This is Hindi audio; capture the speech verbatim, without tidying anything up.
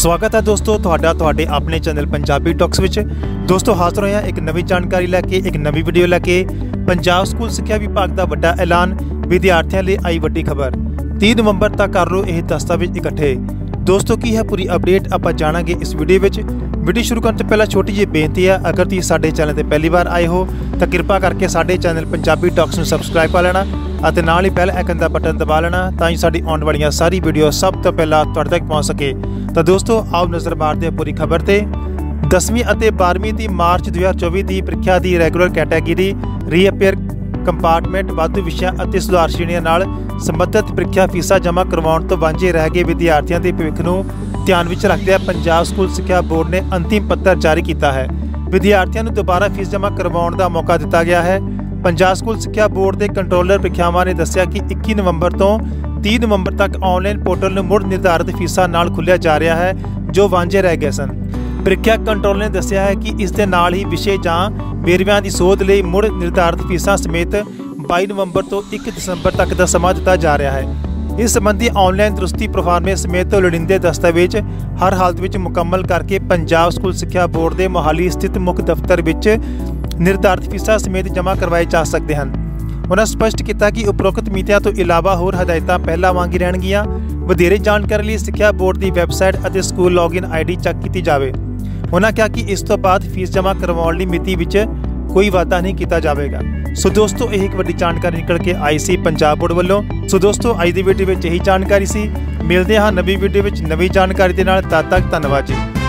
स्वागत है दोस्तों तुहाडा तुहाडे अपने चैनल पंजाबी टॉक्स विच। दोस्तों हाजिर होया एक नवी जानकारी लैके, एक नवी वीडियो लैके। पंजाब स्कूल सिक्ख्या विभाग का वड्डा ऐलान, विद्यार्थियों लिए आई वड्डी खबर। तीन नवंबर तक कर लो यह दस्तावेज इकट्ठे। दोस्तों की है पूरी अपडेट आप जानांगे इस वीडियो विच। वीडियो शुरू करने से पहले छोटी जी बेनती है, अगर तुम साडे चैनल पर पहली बार आए हो तो कृपा करके साडे चैनल पंजाबी टॉक्स में सबसक्राइब कर लेना और नाल ही बैल आइकन का बटन दबा लेना ताकि साडी आने वाली सारी वीडियो सब तो पहला तुहाडे तक पहुँच सके। तो दोस्तों आओ नज़र मारते हैं पूरी खबर से। दसवीं और बारहवीं की मार्च दो हज़ार चौबीस की परीक्षा की रैगूलर कैटेगरी रीअपेयर कंपार्टमेंट वाधू विषया और सुधार श्रेणियों नाल संबंधित परीक्षा फीसा जमा करवाउण तो वांझे रह गए विद्यार्थियों के भविख को ध्यान में रखते हुए पंजाब स्कूल शिक्षा बोर्ड ने अंतिम पत्र जारी किया है। विद्यार्थियों को दोबारा फीस जमा करवाउण का मौका दिता गया है। पंजाब स्कूल शिक्षा बोर्ड के कंट्रोलर परीक्षावां ने दस्सिया कि इक्की नवंबर तो तीस नवंबर तक ऑनलाइन पोर्टल में मुड़ निर्धारित फीसा नाल खुलिया जा रहा है जो वांझे रह गए सन। ਪ੍ਰੀਖਿਆ कंट्रोल ने दस्सिया है कि इस दे नाल ही विषय जां ਵੇਰਵਿਆਂ ਦੀ ਸੋਧ ਲਈ ਮੁੜ ਨਿਰਧਾਰਿਤ ਫੀਸਾਂ ਸਮੇਤ बाईस ਨਵੰਬਰ ਤੋਂ एक ਦਸੰਬਰ ਤੱਕ ਦਾ ਸਮਾਂ ਦਿੱਤਾ ਜਾ ਰਿਹਾ ਹੈ। ਇਸ ਸੰਬੰਧੀ ਆਨਲਾਈਨ ਦਰੁਸਤੀ ਪਰਫਾਰਮੈਂਸ ਸਮੇਤ ਲੋੜੀਂਦੇ ਦਸਤਾਵੇਜ਼ ਹਰ ਹਾਲਤ ਵਿੱਚ ਮੁਕੰਮਲ ਕਰਕੇ ਪੰਜਾਬ ਸਕੂਲ ਸਿੱਖਿਆ ਬੋਰਡ ਦੇ ਮੋਹਾਲੀ ਸਥਿਤ ਮੁੱਖ ਦਫ਼ਤਰ ਵਿੱਚ ਨਿਰਧਾਰਿਤ ਫੀਸਾਂ ਸਮੇਤ ਜਮ੍ਹਾਂ ਕਰਵਾਏ ਜਾ ਸਕਦੇ ਹਨ। उन्होंने स्पष्ट किया कि उपरोक्त मितियां तो इलावा होर हदायतां पहला वांग ही रहणगियां। वधेरे जानकारी लई सिक्ख्या बोर्ड की वैबसाइट और school login I D check की जाए। उन्होंने कहा कि इस तो बाद फीस जमा करवाउण लई मिति विच कोई वाधा नहीं किया जाएगा। सो दोस्तों यही एक वड्डी जानकारी निकल के आई सी पंजाब बोर्ड वालों। सो दोस्तों अज की वीडियो यही जानकारी सी। मिलते हाँ नवी वीडियो नवी जानकारी के नाल। तद तक धन्नवाद जी।